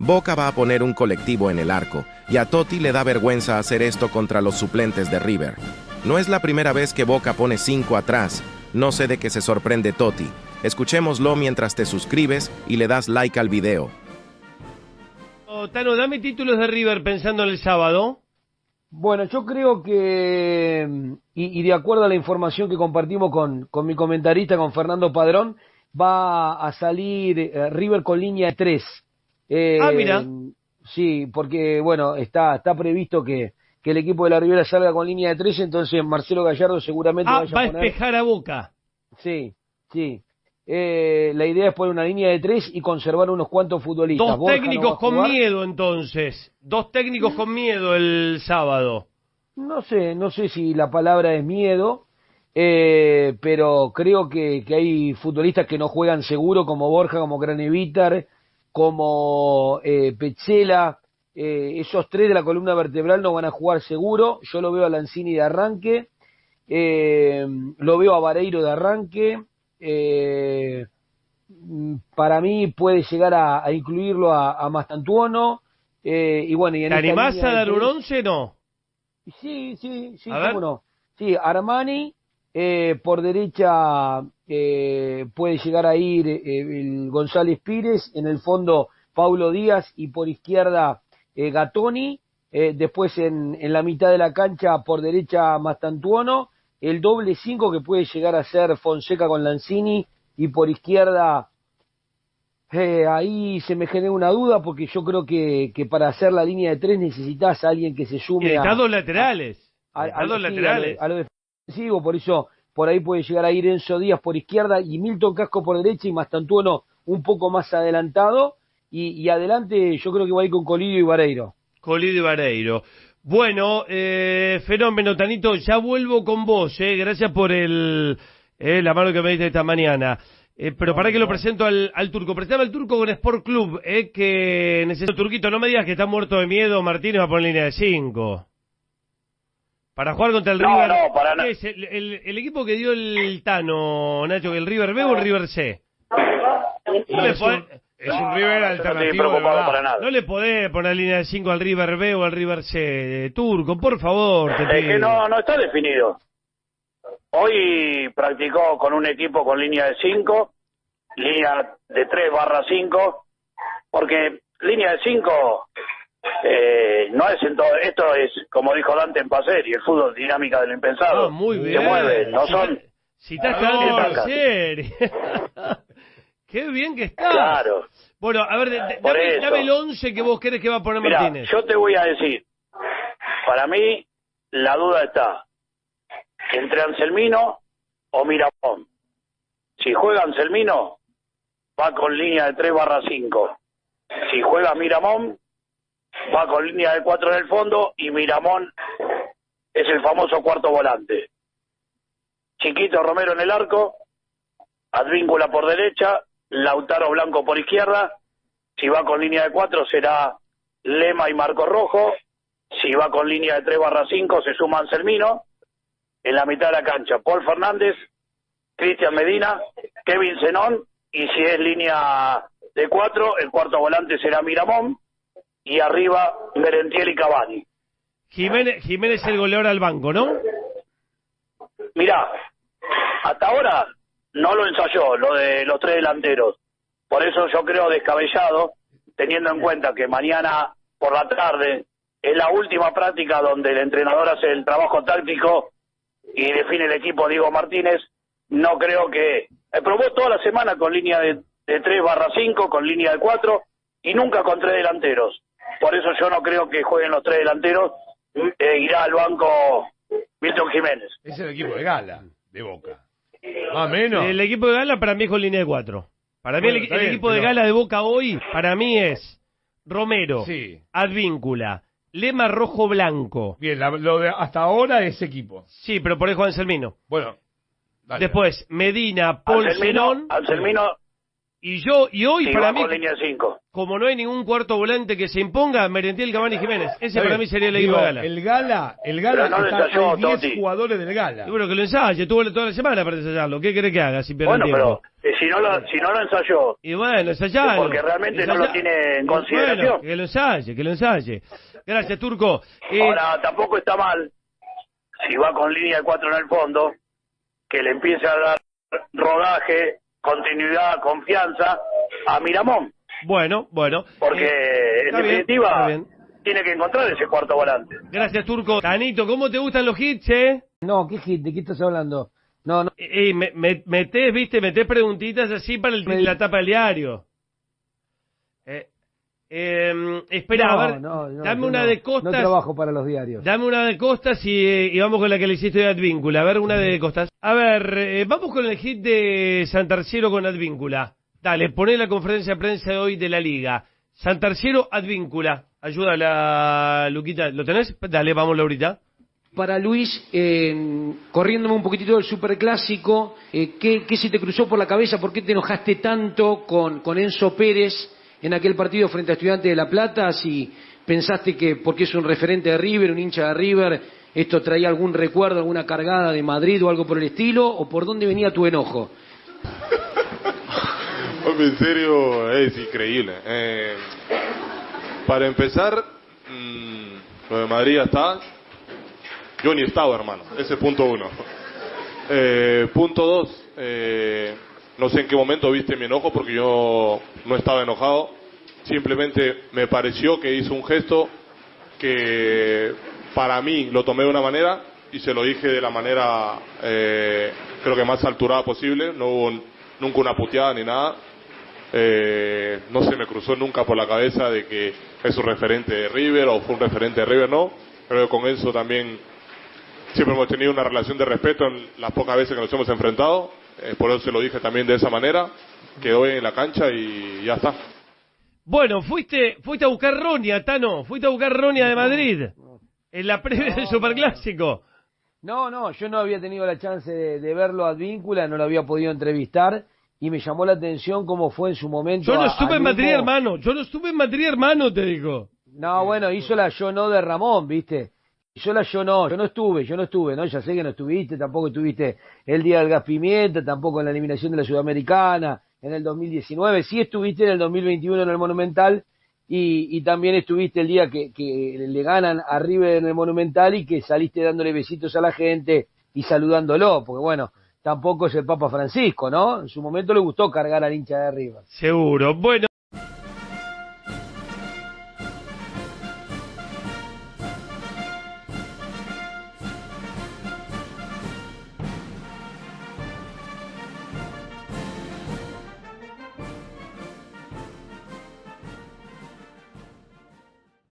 Boca va a poner un colectivo en el arco, y a Totti le da vergüenza hacer esto contra los suplentes de River. No es la primera vez que Boca pone 5 atrás, no sé de qué se sorprende Totti. Escuchémoslo mientras te suscribes y le das like al video. Oh, Tano, dame títulos de River pensando en el sábado. Bueno, yo creo que, y de acuerdo a la información que compartimos con mi comentarista, con Fernando Padrón, va a salir River con línea 3. Mira. Sí, porque bueno, está previsto que el equipo de la Ribera salga con línea de 3, entonces Marcelo Gallardo seguramente vaya a poner... despejar a Boca. Sí, sí. La idea es poner una línea de 3 y conservar unos cuantos futbolistas. Dos técnicos con miedo, entonces. Dos técnicos con miedo el sábado. No sé si la palabra es miedo, pero creo que hay futbolistas que no juegan seguro, como Borja, como Kranevitter, como Pechela. Esos 3 de la columna vertebral no van a jugar seguro. Yo lo veo a Lanzini de arranque, lo veo a Vareiro de arranque. Para mí puede llegar a incluirlo a Mastantuono. Y bueno, y en ¿te animás a dar un 11 no? Sí, cómo no. Sí, Armani, por derecha puede llegar a ir el González Pírez, en el fondo Paulo Díaz y por izquierda Gattoni, después en la mitad de la cancha por derecha Mastantuono, el doble 5 que puede llegar a ser Fonseca con Lanzini y por izquierda, ahí se me genera una duda porque yo creo que para hacer la línea de 3 necesitas a alguien que se sume a lo defensivo, por eso por ahí puede llegar a ir Enzo Díaz por izquierda y Milton Casco por derecha y Mastantuono un poco más adelantado. Y adelante yo creo que va a ir con Colido y Vareiro. Colido y Vareiro. Bueno, fenómeno, Tanito, ya vuelvo con vos, gracias por la mano que me diste esta mañana. Pero para que lo presento al turco. Prestame al turco con Sport Club, que necesito. Turquito, no me digas que está muerto de miedo Martínez va a poner línea de 5. Para jugar contra el River. No, para nada. El equipo que dio el Tano, Nacho, que el River B o el River C. Es un River alternativo, no, para nada. No le podés poner línea de 5 al River B o al River C, turco, por favor. Es que no está definido. Hoy practicó con un equipo con línea de 5, línea de 3/5, porque línea de 5 no es en todo. Esto es, como dijo Dante en Pacer, y el fútbol dinámica del impensado. Muy bien. Se mueve, no son... Si estás cagando en ¡qué bien que está! Claro. Bueno, a ver, dame el 11 que vos querés que va a poner Martínez. Yo te voy a decir, para mí la duda está entre Anselmino o Miramón. Si juega Anselmino, va con línea de 3/5. Si juega Miramón, va con línea de 4 en el fondo y Miramón es el famoso cuarto volante. Chiquito Romero en el arco, Advíncula por derecha, Lautaro Blanco por izquierda. Si va con línea de 4 será Lema y Marco Rojo. Si va con línea de 3/5 se suma Anselmino. En la mitad de la cancha Paul Fernández, Cristian Medina, Kevin Zenón. Y si es línea de 4, el cuarto volante será Miramón. Y arriba Merentiel y Cavani. Jiménez el goleador al banco, ¿no? Mirá, hasta ahora no lo ensayó, lo de los 3 delanteros. Por eso yo creo descabellado, teniendo en cuenta que mañana por la tarde es la última práctica donde el entrenador hace el trabajo táctico y define el equipo Diego Martínez. No creo que... probó toda la semana con línea de 3/5, con línea de 4 y nunca con 3 delanteros. Por eso yo no creo que jueguen los 3 delanteros. Irá al banco Milton Jiménez. Es el equipo de gala, de Boca. Más o menos. El equipo de gala para mí es con línea de 4. Para mí el equipo de gala de Boca hoy, para mí es Romero, sí. Advíncula, Lema, Rojo, Blanco. Bien, lo de hasta ahora es equipo. Sí, pero por ahí Juan Anselmino. Bueno, dale. Después Medina, Paul Zenón. Anselmino Y hoy, sí, para mí, como no hay ningún cuarto volante que se imponga, Merentiel, Cavani, Jiménez. Ese para mí sería el equipo Gala. El Gala no está con 10 jugadores del Gala. Y bueno, que lo ensaye, tuvo toda la semana para ensayarlo. ¿Qué querés que haga si pierde tiempo? Bueno, pero si no lo ensayó... Y bueno, ensayalo. Porque realmente ensayalo, no lo tiene en consideración. Bueno, que lo ensaye, Gracias, Turco. Ahora, tampoco está mal, si va con línea de 4 en el fondo, que le empiece a dar rodaje, continuidad, confianza a Miramón. Bueno. Porque, en definitiva, tiene que encontrar ese cuarto volante. Gracias, Turco. Tanito, ¿cómo te gustan los hits, No, ¿qué hit? ¿De qué estás hablando? No. Metés preguntitas así para la tapa del diario. Espera, a ver, dame una de Costas. No trabajo para los diarios. Dame una de Costas y vamos con la que le hiciste de Advíncula. A ver, una de Costas. A ver, vamos con el hit de Santarciero con Advíncula. Dale, poné la conferencia de prensa de hoy de la Liga. Santarciero, Advíncula. Ayúdala, Luquita. ¿Lo tenés? Dale, vámonos ahorita. Para Luis, corriéndome un poquitito del Superclásico, ¿qué se te cruzó por la cabeza? ¿Por qué te enojaste tanto con Enzo Pérez en aquel partido frente a Estudiantes de La Plata? Si pensaste que, porque es un referente de River, un hincha de River, esto traía algún recuerdo, alguna cargada de Madrid o algo por el estilo, ¿o por dónde venía tu enojo? Hombre, en serio, es increíble. Para empezar, lo de Madrid está... Yo ni estaba, hermano. Ese es punto uno. Punto dos... No sé en qué momento viste mi enojo, porque yo no estaba enojado. Simplemente me pareció que hizo un gesto que para mí lo tomé de una manera y se lo dije de la manera creo que más alturada posible. No hubo nunca una puteada ni nada. No se me cruzó nunca por la cabeza de que es un referente de River o fue un referente de River, no. Creo que con eso también siempre hemos tenido una relación de respeto en las pocas veces que nos hemos enfrentado. Por eso se lo dije también de esa manera. Quedó en la cancha y ya está. Bueno, fuiste a buscar Ronia, Tano. Fuiste a buscar Ronia de Madrid en la previa del Superclásico. No, yo no había tenido la chance de verlo a Advíncula, no lo había podido entrevistar y me llamó la atención cómo fue en su momento. Yo no estuve en Madrid, hermano. Te digo. No, bueno, hizo la yo no de Ramón, ¿viste? Yo no estuve, ¿no? Ya sé que no estuviste, tampoco estuviste el día del gas pimienta, tampoco en la eliminación de la Sudamericana, en el 2019, sí estuviste en el 2021 en el Monumental y también estuviste el día que le ganan a River en el Monumental y que saliste dándole besitos a la gente y saludándolo, porque bueno, tampoco es el Papa Francisco, ¿no? En su momento le gustó cargar al hincha de River. Seguro, bueno.